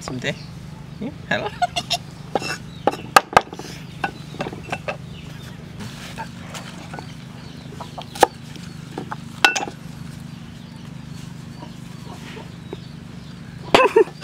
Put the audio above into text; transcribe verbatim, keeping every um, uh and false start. Someday. Yeah, hello.